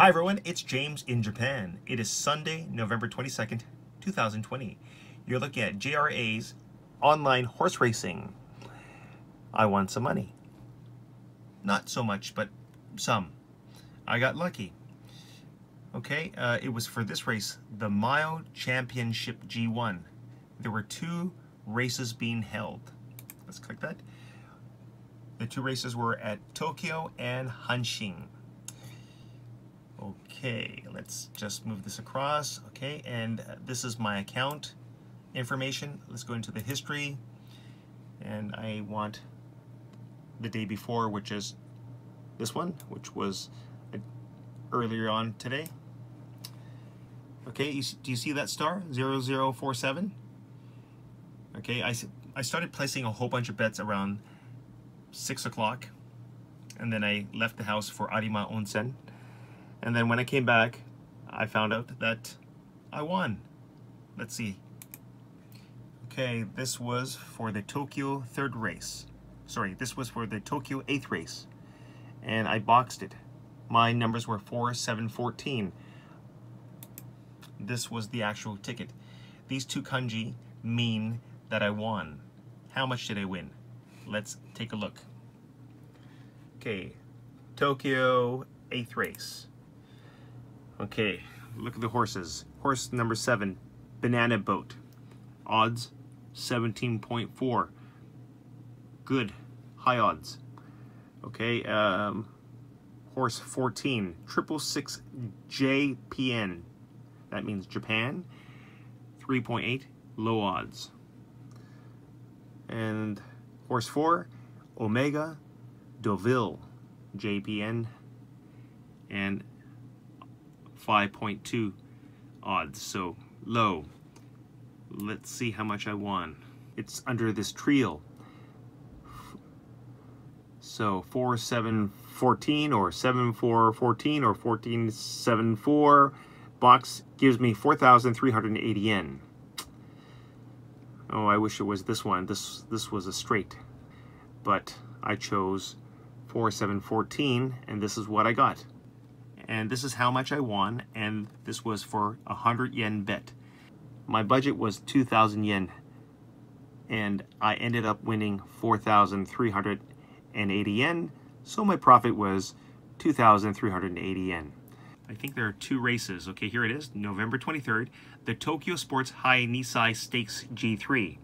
Hi everyone, it's James in Japan. It is Sunday, November 22nd, 2020. You're looking at JRA's online horse racing. I won some money. Not so much, but some. I got lucky. Okay, it was for this race, the Mile Championship G1. There were two races being held. Let's click that. The two races were at Tokyo and Hanshin. Okay, let's just move this across. Okay, and this is my account information. Let's go into the history. And I want the day before, which is this one, which was earlier on today. Okay, do you see that star? 0047. Okay, I started placing a whole bunch of bets around 6 o'clock, and then I left the house for Arima Onsen, and then when I came back I found out that I won. Let's see. Okay, this was for the Tokyo Tokyo 8th race, and I boxed it. My numbers were 4, 7, 14. This was the actual ticket. These two kanji mean that I won. How much did I win? Let's take a look. Okay, Tokyo 8th race. Okay, look at the horses. Horse number 7, Banana Boat. Odds 17.4. Good, high odds. Okay, horse 14, triple 6 JPN. That means Japan. 3.8, low odds. And horse 4, omega Deauville, JPN, and 5.2 odds, so low. Let's see how much I won. It's under this trio. So 4, 7, 14, or 7, 4, 14, or 14, 7, 4. Box gives me 4,380 yen. Oh, I wish it was this one. This was a straight, but I chose 4714, and this is what I got. And this is how much I won, and this was for 100 yen bet. My budget was 2,000 yen, and I ended up winning 4,380 yen, so my profit was 2,380 yen. I think there are two races. Okay, here it is, November 23rd, the Tokyo Sports High Nisai Stakes G3.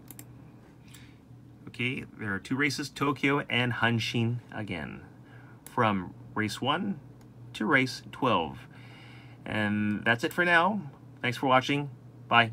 Okay, there are two races, Tokyo and Hanshin again, from race 1 to race 12. And that's it for now. Thanks for watching. Bye.